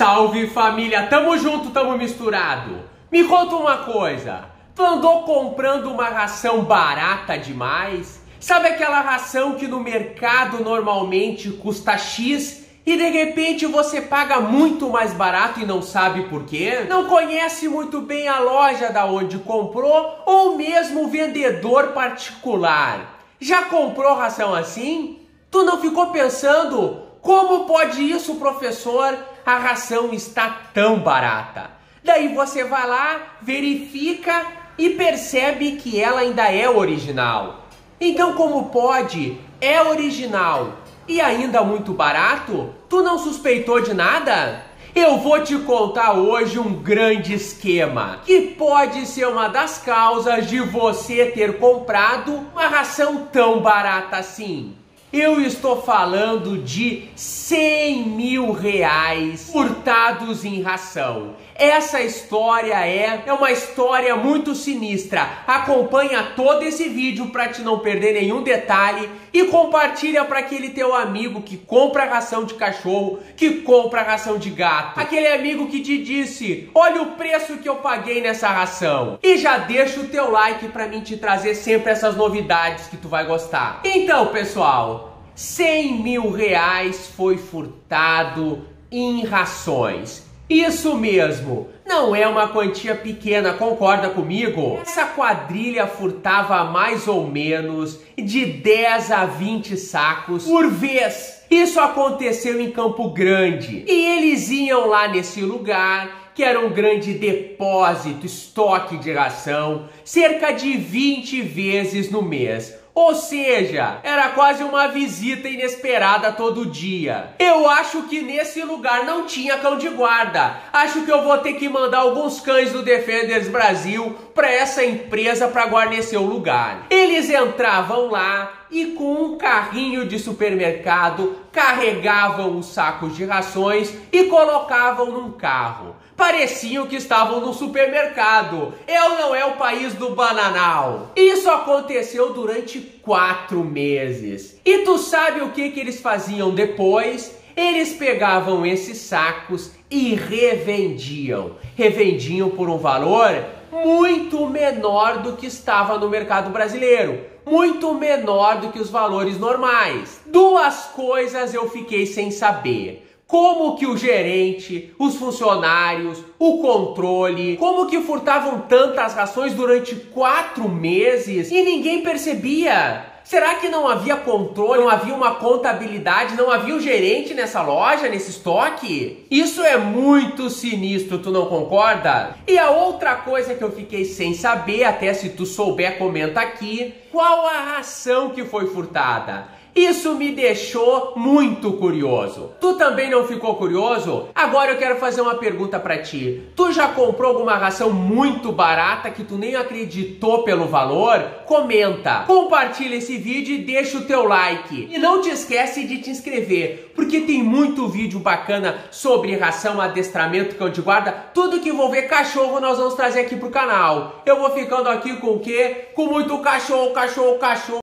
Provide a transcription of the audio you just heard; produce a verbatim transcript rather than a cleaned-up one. Salve família, tamo junto, tamo misturado. Me conta uma coisa, tu andou comprando uma ração barata demais? Sabe aquela ração que no mercado normalmente custa X e de repente você paga muito mais barato e não sabe por quê? Não conhece muito bem a loja da onde comprou ou mesmo o vendedor particular? Já comprou ração assim? Tu não ficou pensando, como pode isso, professor? A ração está tão barata. Daí você vai lá, verifica e percebe que ela ainda é original. Então como pode? É original e ainda muito barato? Tu não suspeitou de nada? Eu vou te contar hoje um grande esquema que pode ser uma das causas de você ter comprado uma ração tão barata assim. Eu estou falando de cem mil reais furtados em ração. Essa história é, é uma história muito sinistra. Acompanha todo esse vídeo para te não perder nenhum detalhe e compartilha para aquele teu amigo que compra ração de cachorro, que compra ração de gato. Aquele amigo que te disse, olha o preço que eu paguei nessa ração. E já deixa o teu like para mim te trazer sempre essas novidades que tu vai gostar. Então, pessoal, cem mil reais foi furtado em rações. Isso mesmo, não é uma quantia pequena, concorda comigo? Essa quadrilha furtava mais ou menos de dez a vinte sacos por vez. Isso aconteceu em Campo Grande. E eles iam lá nesse lugar, que era um grande depósito, estoque de ração, cerca de vinte vezes no mês. Ou seja, era quase uma visita inesperada todo dia. Eu acho que nesse lugar não tinha cão de guarda. Acho que eu vou ter que mandar alguns cães do Defenders Brasil para essa empresa para guarnecer o lugar. Eles entravam lá e com um carrinho de supermercado carregavam os sacos de rações e colocavam num carro. Pareciam que estavam no supermercado. Eu não é o país do bananal. Isso aconteceu durante quatro meses. E tu sabe o que que eles faziam depois? Eles pegavam esses sacos e revendiam. Revendiam por um valor muito menor do que estava no mercado brasileiro. Muito menor do que os valores normais. Duas coisas eu fiquei sem saber. Como que o gerente, os funcionários, o controle, como que furtavam tantas rações durante quatro meses e ninguém percebia? Será que não havia controle, não havia uma contabilidade, não havia um gerente nessa loja, nesse estoque? Isso é muito sinistro, tu não concorda? E a outra coisa que eu fiquei sem saber, até se tu souber, comenta aqui, qual a ração que foi furtada? Isso me deixou muito curioso. Tu também não ficou curioso? Agora eu quero fazer uma pergunta pra ti. Tu já comprou alguma ração muito barata que tu nem acreditou pelo valor? Comenta, compartilha esse vídeo e deixa o teu like. E não te esquece de te inscrever, porque tem muito vídeo bacana sobre ração, adestramento, cão de guarda, tudo que envolver cachorro nós vamos trazer aqui pro canal. Eu vou ficando aqui com o quê? Com muito cachorro, cachorro, cachorro.